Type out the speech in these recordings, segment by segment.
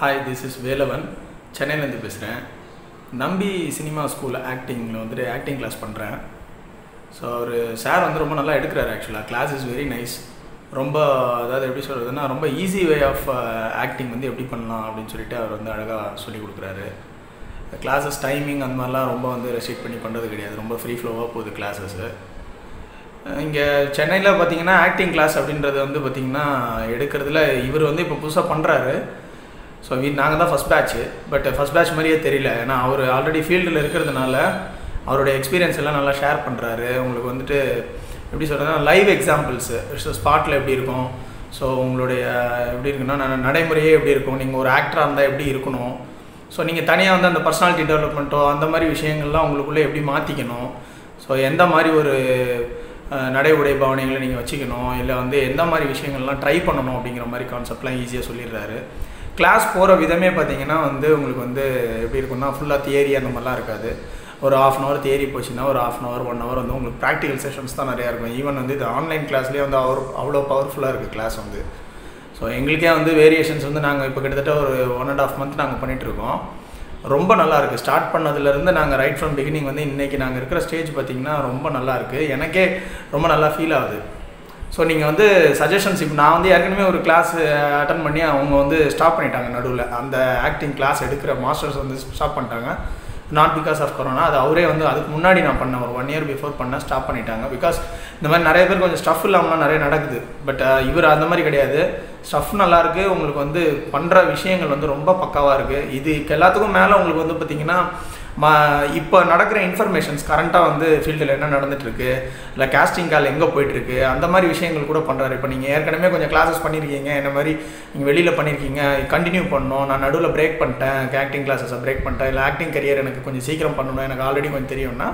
Hi, this is Velavan. Chennai la irundhu pesuren. Nambi Cinema School acting la vandru acting class pandren. So or sir vandru romba nalla edukrar actually. Class is very nice. romba adha eppadi solradhana romba easy way of acting vandu eppadi pannalam appdi solittu avaru vandu alaga solli kudukraru. Classes timing and malla romba vandu restrict panni pandradhu kedaiyadhu. Romba free flow ah podhu classes. இங்கே சென்னையில் பார்த்தீங்கன்னா acting class அப்படின்றது வந்து பார்த்திங்கன்னா எடுக்கிறதுல இவர் வந்து இப்போ புதுசாக பண்ணுறாரு. ஸோ நாங்கள் தான் first batch, but first batch மாதிரியே தெரியல. ஏன்னா அவர் ஆல்ரெடி ஃபீல்டில் இருக்கிறதுனால அவருடைய எக்ஸ்பீரியன்ஸ் எல்லாம் நல்லா ஷேர் பண்ணுறாரு. உங்களுக்கு வந்துட்டு எப்படி சொல்கிறதுனா லைவ் எக்ஸாம்பிள்ஸு ஸ்பாட்டில் எப்படி இருக்கும், ஸோ உங்களுடைய எப்படி இருக்குன்னா நடைமுறையே எப்படி இருக்கும், நீங்கள் ஒரு ஆக்டராக இருந்தால் எப்படி இருக்கணும், ஸோ நீங்கள் தனியாக வந்து அந்த பர்சனாலிட்டி டெவலப்மெண்ட்டோ அந்த மாதிரி விஷயங்கள்லாம் உங்களுக்குள்ளே எப்படி மாற்றிக்கணும், ஸோ எந்த மாதிரி ஒரு நடை உடை பாவனைகளை நீங்கள் வச்சுக்கணும், இல்லை வந்து எந்த மாதிரி விஷயங்கள்லாம் ட்ரை பண்ணணும் அப்படிங்கிற மாதிரி கான்செப்ட்லாம் ஈஸியாக சொல்லிடுறாரு. கிளாஸ் போகிற விதமே பார்த்திங்கன்னா வந்து உங்களுக்கு வந்து எப்படி இருக்குன்னா ஃபுல்லாக தியரி அந்த மாதிரிலாம் இருக்காது. ஒரு ஹாஃப் அன் ஹவர் தியரி போச்சுன்னா ஒரு half an hour one hour வந்து உங்களுக்கு ப்ராக்டிகல் செஷன்ஸ் தான் நிறையா இருக்கும். ஈவன் வந்து இது ஆன்லைன் கிளாஸ்லேயே வந்து அவ்வளோ பவர்ஃபுல்லாக இருக்குது கிளாஸ் வந்து. ஸோ எங்களுக்கே வந்து வேரியேஷன்ஸ் வந்து நாங்கள் இப்போ கிட்டத்தட்ட ஒரு 1.5 மந்த் நாங்கள் பண்ணிகிட்ருக்கோம். ரொம்ப நல்லாயிருக்கு. ஸ்டார்ட் பண்ணதுலேருந்து நாங்கள் ரைட் ஃப்ரம் பிகினிங் வந்து இன்றைக்கி நாங்கள் இருக்கிற ஸ்டேஜ் பார்த்திங்கன்னா ரொம்ப நல்லாயிருக்கு. எனக்கே ரொம்ப நல்லா ஃபீல் ஆகுது. ஸோ நீங்கள் வந்து சஜஷன்ஸ் இப்போ நான் வந்து ஏற்கனவே ஒரு கிளாஸ் அட்டன் பண்ணி அவங்க வந்து ஸ்டாப் பண்ணிட்டாங்க நடுவில். அந்த ஆக்டிங் கிளாஸ் எடுக்கிற மாஸ்டர்ஸ் வந்து ஸ்டாப் பண்ணிட்டாங்க. நாட் பிகாஸ் ஆஃப் கொரோனா, அது அவரே வந்து அதுக்கு முன்னாடி நான் பண்ணேன், ஒரு 1 year பிஃபோர் பண்ணால் ஸ்டாப் பண்ணிட்டாங்க. பிகாஸ் இந்த மாதிரி நிறைய பேர் கொஞ்சம் ஸ்டஃப் இல்லாமலாம் நிறைய நடக்குது, பட் இவர் அந்த மாதிரி கிடையாது. ஸ்டஃப் நல்லாயிருக்கு, உங்களுக்கு வந்து பண்ணுற விஷயங்கள் வந்து ரொம்ப பக்காவாக இருக்குது. இதுக்கு எல்லாத்துக்கும் மேலே உங்களுக்கு வந்து பார்த்திங்கன்னா இப்போ நடக்கிற இன்ஃபர்மேஷன்ஸ் கரண்ட்டாக வந்து ஃபீல்டில் என்ன நடந்துகிட்ருக்கு, இல்லை கேஸ்டிங் கால் எங்கே போய்ட்டுருக்கு, அந்த மாதிரி விஷயங்கள் கூட பண்ணுறாரு. இப்போ நீங்கள் ஏற்கனவே கொஞ்சம் கிளாஸஸ் பண்ணியிருக்கீங்க, என்ன மாதிரி நீங்கள் வெளியில் பண்ணியிருக்கீங்க, கண்டினியூ பண்ணணும், நான் நடுவில் பிரேக் பண்ணிட்டேன், ஆக்டிங் கிளாஸஸை பிரேக் பண்ணிட்டேன், இல்லை ஆக்டிங் கரியர் எனக்கு கொஞ்சம் சீக்கிரம் பண்ணணும், எனக்கு ஆல்ரெடி கொஞ்சம் தெரியும்னா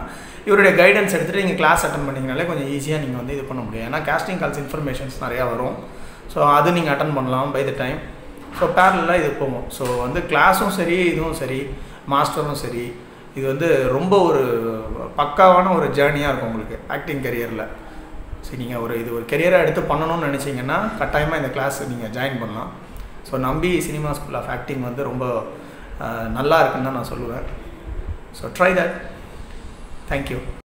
இவருடைய கைடன்ஸ் எடுத்துகிட்டு நீங்கள் கிளாஸ் அட்டன் பண்ணிங்கனாலே கொஞ்சம் ஈஸியாக நீங்கள் வந்து இது பண்ண முடியும். ஏன்னா கேஸ்டிங் கால்ஸ் இன்ஃபர்மேஷன்ஸ் நிறையா வரும். ஸோ அது நீங்கள் அட்டன் பண்ணலாம் பை த டைம். ஸோ பேரலாக இது போகும். ஸோ வந்து கிளாஸும் சரி, இதுவும் சரி, மாஸ்டரும் சரி, இது வந்து ரொம்ப ஒரு பக்காவான ஒரு ஜேர்னியாக இருக்கும் உங்களுக்கு ஆக்டிங் கரியரில். சரி, நீங்கள் இது ஒரு கரியராக எடுத்து பண்ணணும்னு நினச்சிங்கன்னா கட்டாயமாக இந்த கிளாஸ் நீங்கள் ஜாயின் பண்ணலாம். ஸோ நம்பி சினிமா ஸ்கூல் ஆஃப் ஆக்டிங் வந்து ரொம்ப நல்லா இருக்குன்னு தான் நான் சொல்லுவேன். So try that. தேங்க்யூ.